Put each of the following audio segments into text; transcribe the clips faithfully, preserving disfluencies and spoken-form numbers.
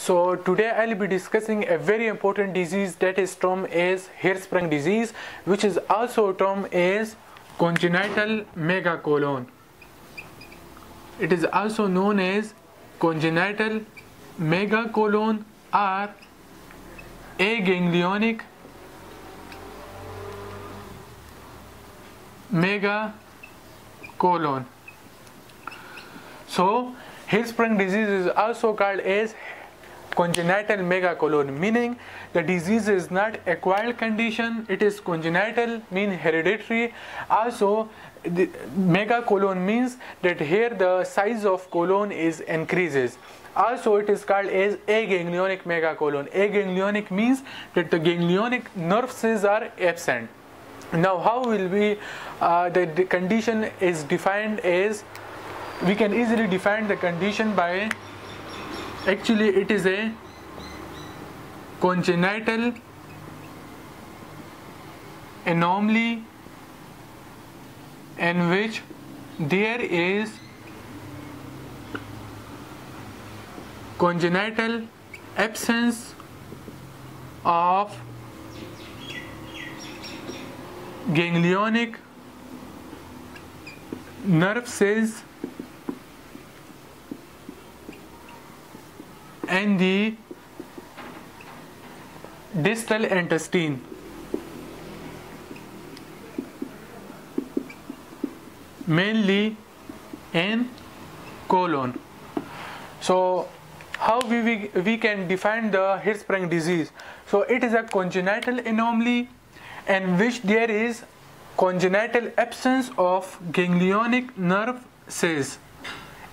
So today I'll be discussing a very important disease that is termed as Hirschsprung disease, which is also termed as congenital megacolon. It is also known as congenital megacolon or aganglionic megacolon. So Hirschsprung disease is also called as congenital megacolon, meaning the disease is not acquired condition, it is congenital, mean hereditary. Also the megacolon means that here the size of colon is increases. Also it is called as aganglionic megacolon. Aganglionic means that the ganglionic nerve cells are absent. Now how will we uh, the, the condition is defined as, we can easily define the condition by, actually it is a congenital anomaly in which there is congenital absence of ganglionic nerve cells and the distal intestine. Mainly in colon. So how we, we, we can define the Hirschsprung disease? So it is a congenital anomaly in which there is congenital absence of ganglionic nerve cells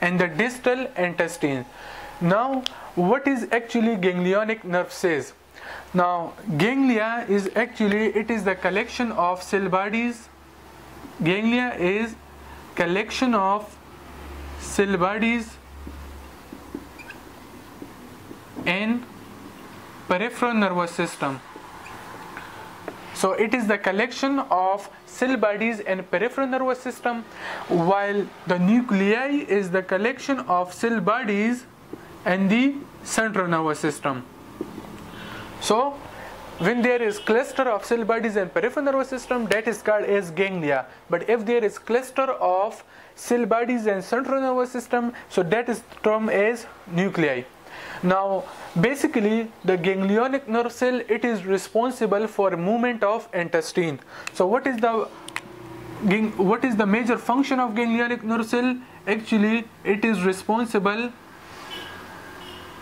and the distal intestine. Now what is actually ganglionic nerve cells? Now ganglia is actually, it is the collection of cell bodies. Ganglia is collection of cell bodies in peripheral nervous system. So it is the collection of cell bodies and peripheral nervous system, while the nuclei is the collection of cell bodies and the central nervous system. So when there is cluster of cell bodies and peripheral nervous system, that is called as ganglia. But if there is cluster of cell bodies and central nervous system, so that is termed as nuclei. Now basically the ganglionic nerve cell, it is responsible for movement of intestine. So what is the what is the major function of ganglionic nerve cell? Actually it is responsible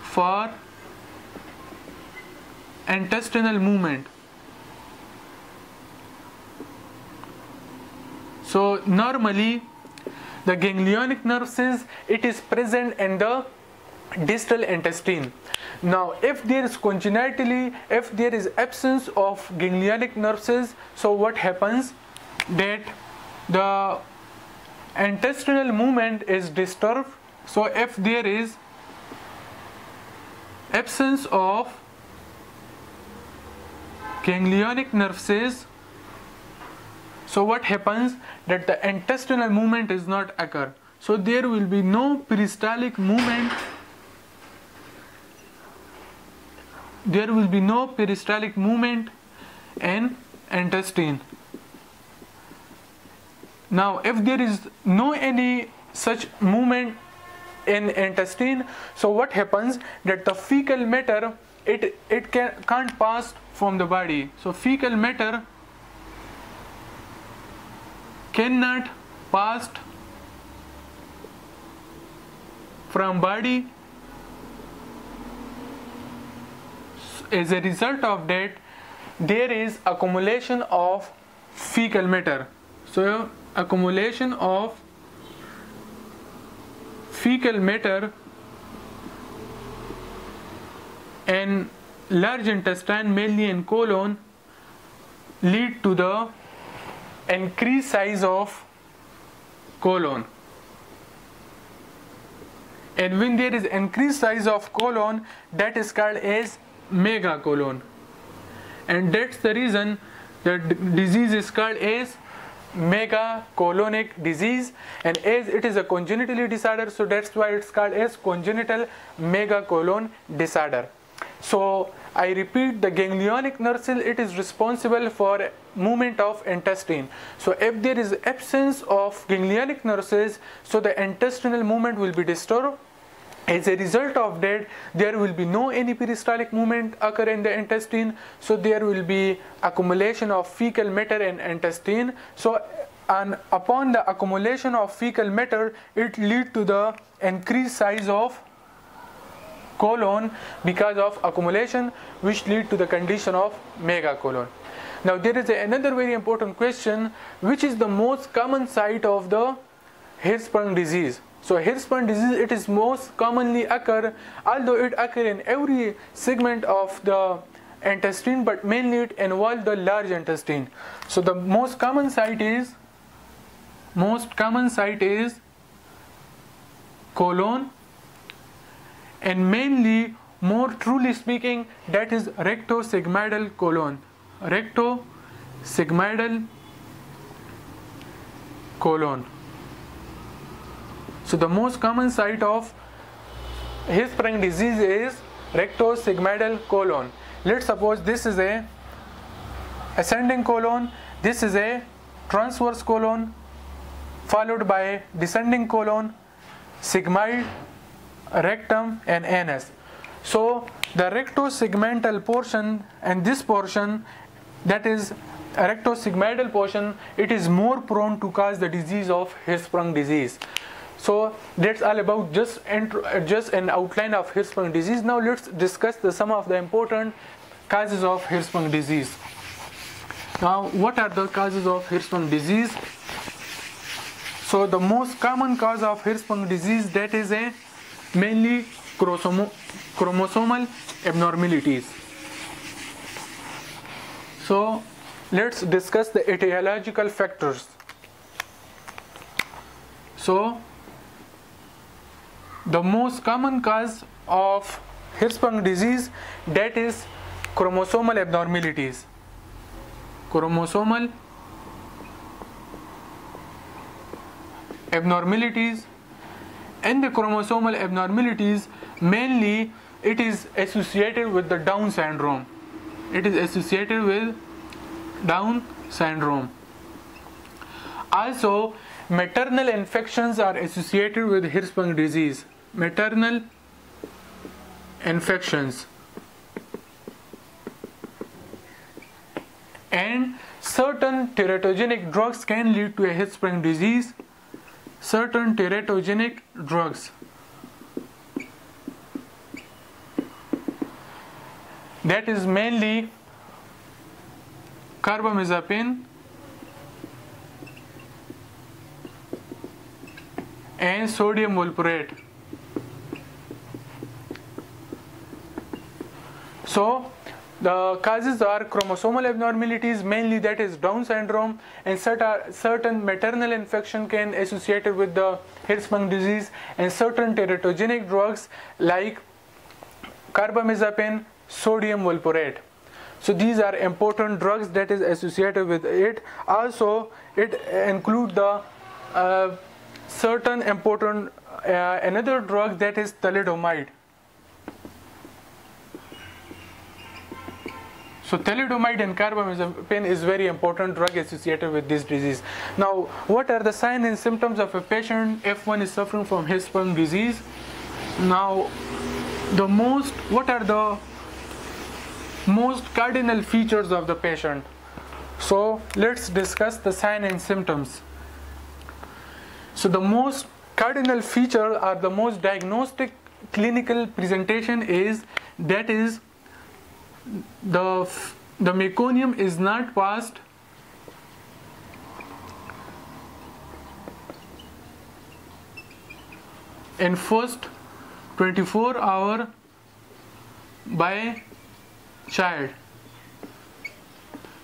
for intestinal movement. So normally the ganglionic nerve cells, it is present in the distal intestine. Now if there is congenitally, if there is absence of ganglionic nerve cells, so what happens that the intestinal movement is disturbed. So if there is absence of ganglionic nerve cells, so what happens that the intestinal movement does not occur. So there will be no peristaltic movement. There will be no peristaltic movement in intestine. Now if there is no any such movement in intestine, so what happens that the fecal matter, it it can, can't pass from the body. So fecal matter cannot pass from body. As a result of that, there is accumulation of fecal matter. So accumulation of fecal matter and large intestine, mainly in colon, lead to the increased size of colon. And when there is increased size of colon, that is called as megacolon. And that's the reason the disease is called as megacolonic disease, and as it is a congenitally disorder, so that's why it's called as congenital megacolon disorder. So I repeat, the ganglionic nerve cell, it is responsible for movement of intestine. So if there is absence of ganglionic nerve cells, so the intestinal movement will be disturbed. As a result of that, there will be no any peristaltic movement occur in the intestine, so there will be accumulation of fecal matter in intestine. So and upon the accumulation of fecal matter, it lead to the increased size of colon because of accumulation, which lead to the condition of megacolon. Now there is another very important question, which is the most common site of the Hirschsprung disease. So Hirschsprung disease, it is most commonly occur, although it occur in every segment of the intestine, but mainly it involves the large intestine. So the most common site is, most common site is colon, and mainly, more truly speaking, that is rectosigmoidal colon, rectosigmoidal colon. So the most common site of Hirschsprung disease is rectosigmoidal colon. Let's suppose this is a ascending colon, this is a transverse colon, followed by descending colon, sigmoid, rectum and anus. So the rectosegmental portion and this portion, that is rectosigmoidal portion, it is more prone to cause the disease of Hirschsprung disease. So that's all about just intro, just an outline of Hirschsprung disease. Now let's discuss the some of the important causes of Hirschsprung disease. Now what are the causes of Hirschsprung disease? So the most common cause of Hirschsprung disease, that is a mainly chromosomal abnormalities. So let's discuss the etiological factors. So the most common cause of Hirschsprung disease, that is chromosomal abnormalities. Chromosomal abnormalities. And the chromosomal abnormalities, mainly it is associated with the Down syndrome. It is associated with Down syndrome. Also, maternal infections are associated with Hirschsprung disease. Maternal infections and certain teratogenic drugs can lead to a Hirschsprung disease. Certain teratogenic drugs, that is mainly carbamazepine and sodium valproate. So the causes are chromosomal abnormalities, mainly that is Down syndrome, and certain maternal infection can be associated with the Hirschsprung disease, and certain teratogenic drugs like carbamazepine, sodium valproate. So these are important drugs that is associated with it. Also it include the uh, certain important uh, another drug, that is thalidomide. So thalidomide and carbamazepine is very important drug associated with this disease. Now, what are the signs and symptoms of a patient if one is suffering from Hirschsprung disease? Now, the most, what are the most cardinal features of the patient? So let's discuss the signs and symptoms. So the most cardinal feature or the most diagnostic clinical presentation is, that is the the meconium is not passed in first twenty-four hours by child.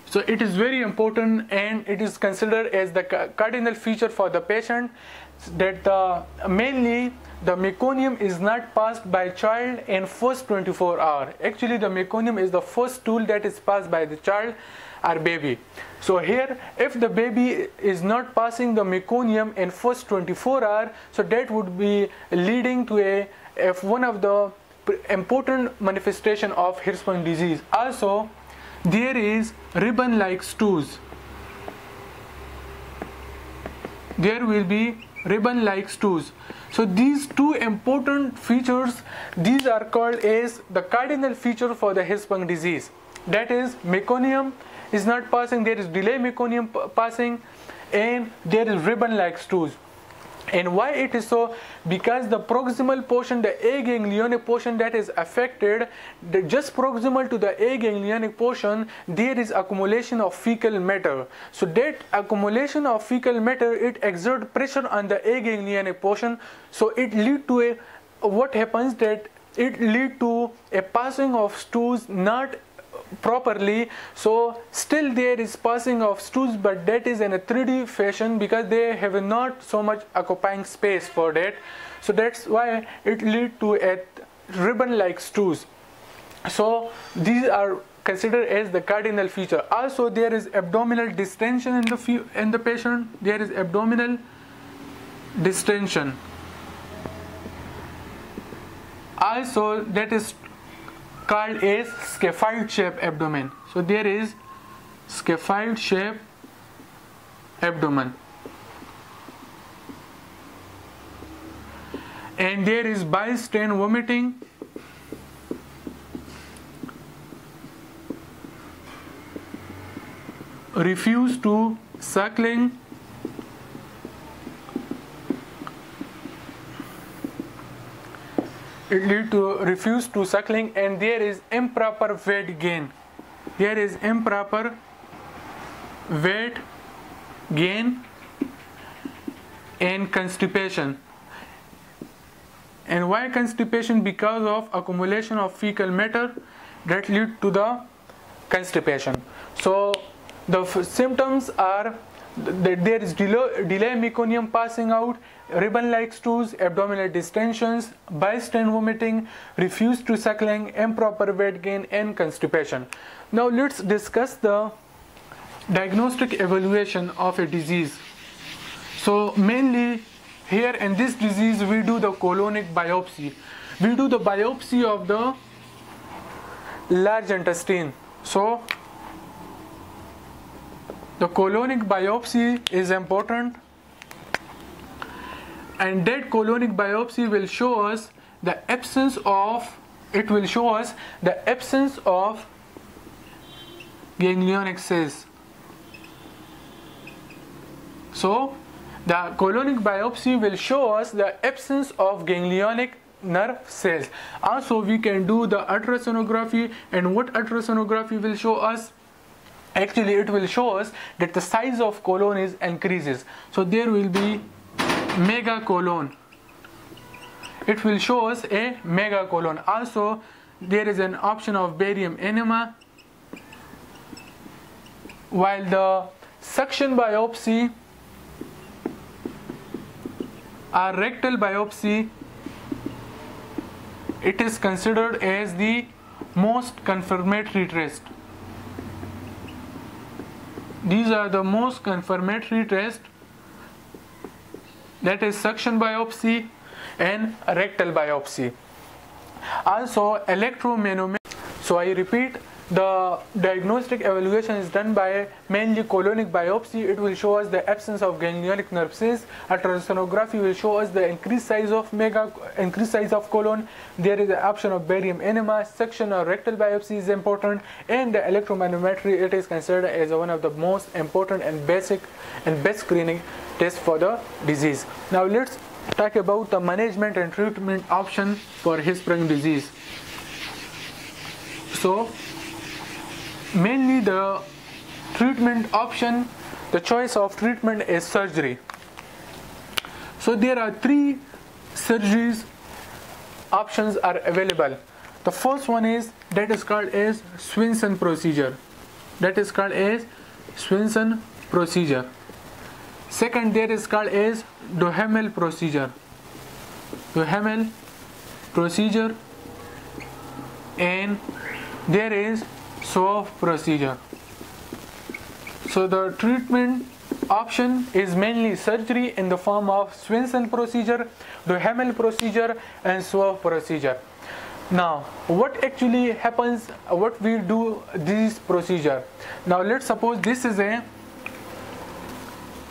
So it is very important and it is considered as the cardinal feature for the patient, that the mainly the meconium is not passed by child in first twenty-four hours. Actually the meconium is the first stool that is passed by the child, our baby. So here, if the baby is not passing the meconium in first twenty-four hours, so that would be leading to a if one of the important manifestation of Hirschsprung disease. Also, there is ribbon-like stools. There will be ribbon-like stools. So these two important features, these are called as the cardinal feature for the Hirschsprung disease. That is, meconium is not passing, there is delay meconium passing, and there is ribbon-like stools. And why it is so? Because the proximal portion, the aganglionic portion that is affected, the just proximal to the aganglionic portion, there is accumulation of fecal matter. So that accumulation of fecal matter, it exerts pressure on the aganglionic portion. So it lead to a, what happens that it lead to a passing of stools not properly. So still there is passing of stools, but that is in a three D fashion because they have not so much occupying space for that. So that's why it leads to a ribbon-like stools. So these are considered as the cardinal feature. Also, there is abdominal distension in the in the patient. There is abdominal distension. Also, that is called as scaphoid shape abdomen. So there is scaphoid shape abdomen, and there is bile stain vomiting, refuse to suckling, it lead to refuse to suckling, and there is improper weight gain. There is improper weight gain and constipation. And why constipation? Because of accumulation of fecal matter that lead to the constipation. So the symptoms are that there is delay, delay meconium passing out, ribbon-like stools, abdominal distensions, bile stain vomiting, refuse to suckling, improper weight gain, and constipation. Now let's discuss the diagnostic evaluation of a disease. So mainly here in this disease we do the colonic biopsy. We do the biopsy of the large intestine. So the colonic biopsy is important, and that colonic biopsy will show us the absence of, it will show us the absence of ganglionic cells. So the colonic biopsy will show us the absence of ganglionic nerve cells. Also we can do the ultrasonography, and what ultrasonography will show us? Actually, it will show us that the size of colon is increases. So there will be mega colon. It will show us a mega colon. Also, there is an option of barium enema, while the suction biopsy or rectal biopsy, it is considered as the most confirmatory test. These are the most confirmatory test, that is suction biopsy and rectal biopsy. Also electromanometer. So I repeat, the diagnostic evaluation is done by mainly colonic biopsy. It will show us the absence of ganglionic nerve cells. Ultrasonography will show us the increased size of mega, increased size of colon. There is the option of barium enema. Suction or rectal biopsy is important, and the electromanometry, it is considered as one of the most important and basic and best screening tests for the disease. Now let's talk about the management and treatment option for Hirschsprung disease. So mainly the treatment option, the choice of treatment is surgery. So there are three surgeries options are available. The first one is that is called as Swenson procedure. That is called as Swenson procedure. Second, there is called as Duhamel procedure. Duhamel procedure, and there is Soave procedure. So the treatment option is mainly surgery in the form of Swenson procedure, Duhamel procedure and Soave procedure. Now what actually happens, what we do this procedure? Now let's suppose this is a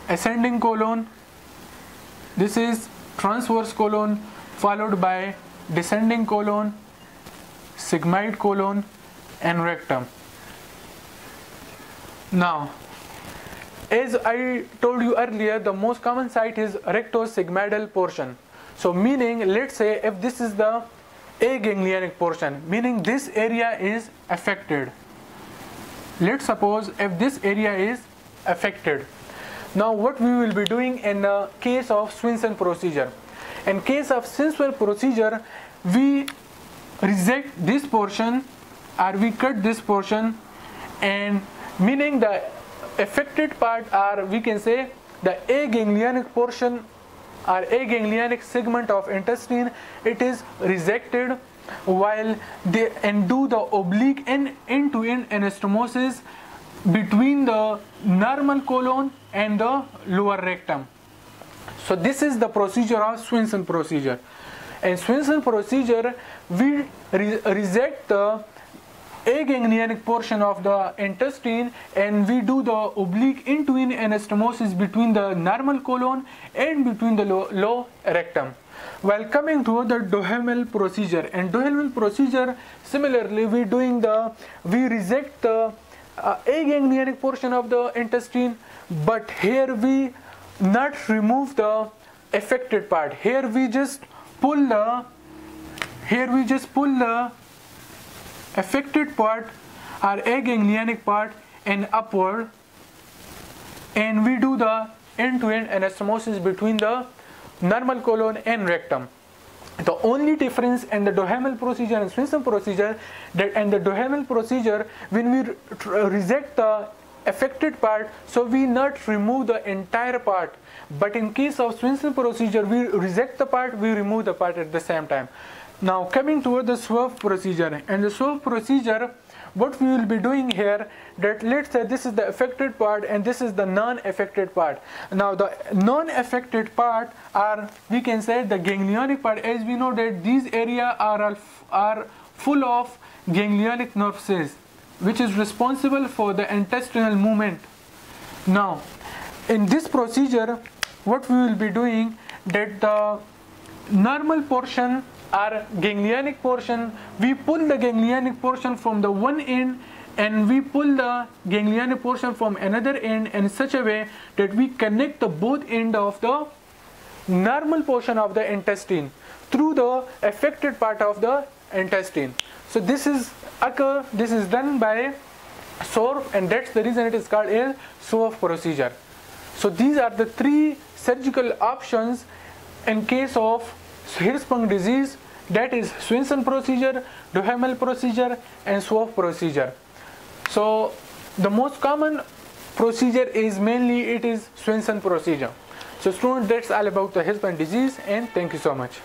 ascending colon, this is transverse colon, followed by descending colon, sigmoid colon and rectum. Now as I told you earlier, the most common site is rectosigmoidal portion. So meaning, let's say if this is the aganglionic portion, meaning this area is affected. Let's suppose if this area is affected. Now what we will be doing in the case of Swenson procedure? In case of Swenson procedure, we reject this portion or we cut this portion, and meaning the affected part, or we can say the aganglionic portion or aganglionic segment of intestine, it is rejected, while they and do the oblique and end-to-end anastomosis between the normal colon and the lower rectum. So this is the procedure of Swenson procedure. In Swenson procedure, we re reject the aganglionic portion of the intestine and we do the oblique end-to-end anastomosis between the normal colon and between the low, low rectum. While coming to the Duhamel procedure, and Duhamel procedure similarly we doing the we reject the uh, aganglionic portion of the intestine, but here we not remove the affected part. Here we just pull the here we just pull the affected part or aganglionic part and upward, and we do the end-to-end anastomosis between the normal colon and rectum. The only difference in the Duhamel procedure and Swenson procedure, that in the Duhamel procedure, when we reject the affected part, so we not remove the entire part, but in case of Swenson procedure, we reject the part, we remove the part at the same time. Now coming toward the Soave procedure, and the Soave procedure, what we will be doing here, that let's say this is the affected part and this is the non-affected part. Now the non-affected part, are we can say the ganglionic part, as we know that these areas are, are full of ganglionic nerve cells, which is responsible for the intestinal movement. Now in this procedure, what we will be doing, that the normal portion, our ganglionic portion, we pull the ganglionic portion from the one end and we pull the ganglionic portion from another end in such a way that we connect the both end of the normal portion of the intestine through the affected part of the intestine. So this is occur, this is done by Soave, and that's the reason it is called a Soave procedure. So these are the three surgical options in case of Hirschsprung disease, that is Swenson procedure, Duhamel procedure and Soave procedure. So the most common procedure is mainly it is Swenson procedure. So students, that's all about the Hirschsprung disease, and thank you so much.